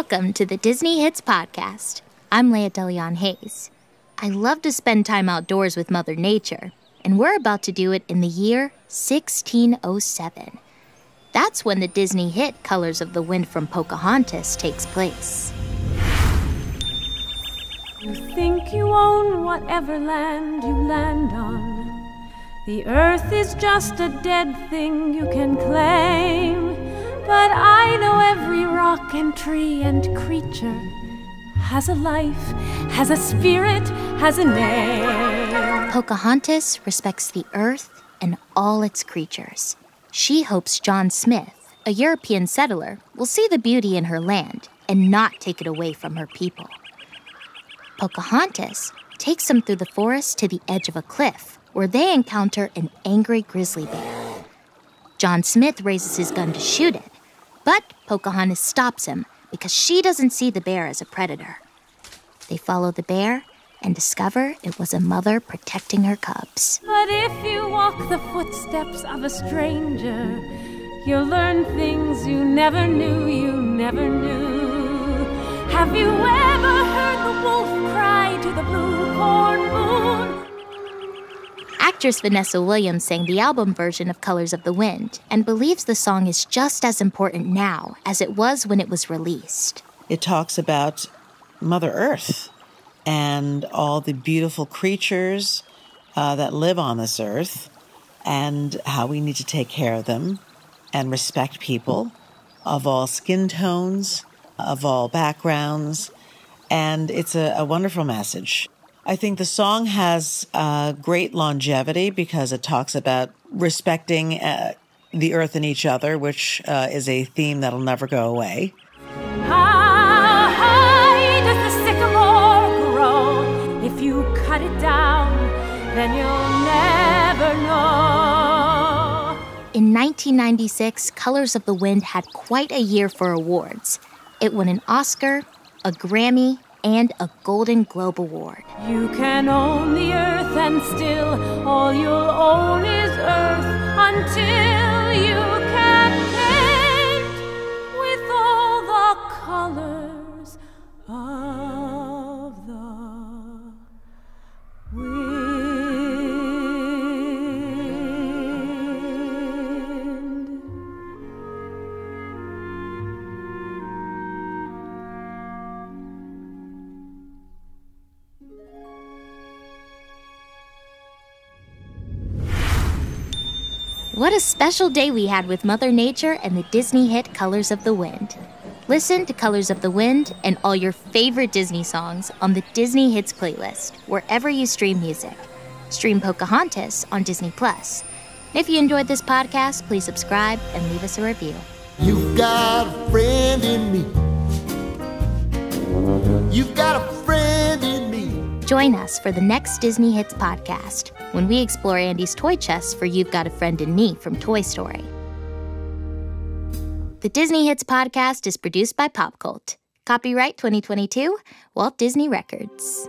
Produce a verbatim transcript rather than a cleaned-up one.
Welcome to the Disney Hits Podcast. I'm Laya DeLeon Hayes. I love to spend time outdoors with Mother Nature, and we're about to do it in the year sixteen oh seven. That's when the Disney hit Colors of the Wind from Pocahontas takes place. You think you own whatever land you land on. The earth is just a dead thing you can claim. But I know every rock and tree and creature has a life, has a spirit, has a name. Pocahontas respects the earth and all its creatures. She hopes John Smith, a European settler, will see the beauty in her land and not take it away from her people. Pocahontas takes them through the forest to the edge of a cliff, where they encounter an angry grizzly bear. John Smith raises his gun to shoot it, but Pocahontas stops him because she doesn't see the bear as a predator. They follow the bear and discover it was a mother protecting her cubs. But if you walk the footsteps of a stranger, you'll learn things you never knew, you never knew. Have you ever heard the wolf cry to the blue corn moon? Actress Vanessa Williams sang the album version of Colors of the Wind and believes the song is just as important now as it was when it was released. It talks about Mother Earth and all the beautiful creatures uh, that live on this earth, and how we need to take care of them and respect people of all skin tones, of all backgrounds, and it's a, a wonderful message. I think the song has uh, great longevity because it talks about respecting uh, the earth and each other, which uh, is a theme that'll never go away. Cut it down, then you'll never know. In nineteen ninety-six, Colors of the Wind had quite a year for awards. It won an Oscar, a Grammy, and a Golden Globe Award. You can own the earth and still all you'll own is earth until you can paint with all the colors of the wind. What a special day we had with Mother Nature and the Disney hit Colors of the Wind. Listen to Colors of the Wind and all your favorite Disney songs on the Disney Hits playlist, wherever you stream music. Stream Pocahontas on Disney Plus. If you enjoyed this podcast, please subscribe and leave us a review. You've got a friend in me. You've got a friend in me. Join us for the next Disney Hits podcast, when we explore Andy's toy chest for You've Got a Friend in Me from Toy Story. The Disney Hits Podcast is produced by PopCult. Copyright twenty twenty-two, Walt Disney Records.